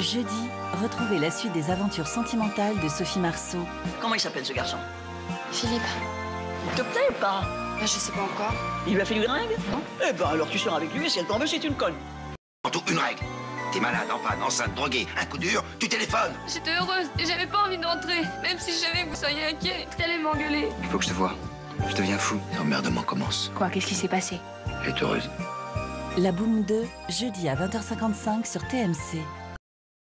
Jeudi, retrouvez la suite des aventures sentimentales de Sophie Marceau. Comment il s'appelle ce garçon? Philippe. Te plaît ou pas? Ben, je sais pas encore. Il lui a fait du gringue? Non. Eh ben alors tu sors avec lui et si elle t'en veut, c'est une conne. En tout, une règle. T'es malade, en panne, enceinte, droguée, un coup dur, tu téléphones. J'étais heureuse et j'avais pas envie de rentrer. Même si je savais que vous seriez inquiets, t'allais m'engueuler. Il faut que je te voie. Je deviens fou. L'emmerdement commence. Quoi? Qu'est-ce qui s'est passé? Elle est heureuse. La Boom 2, jeudi à 20h55 sur TMC.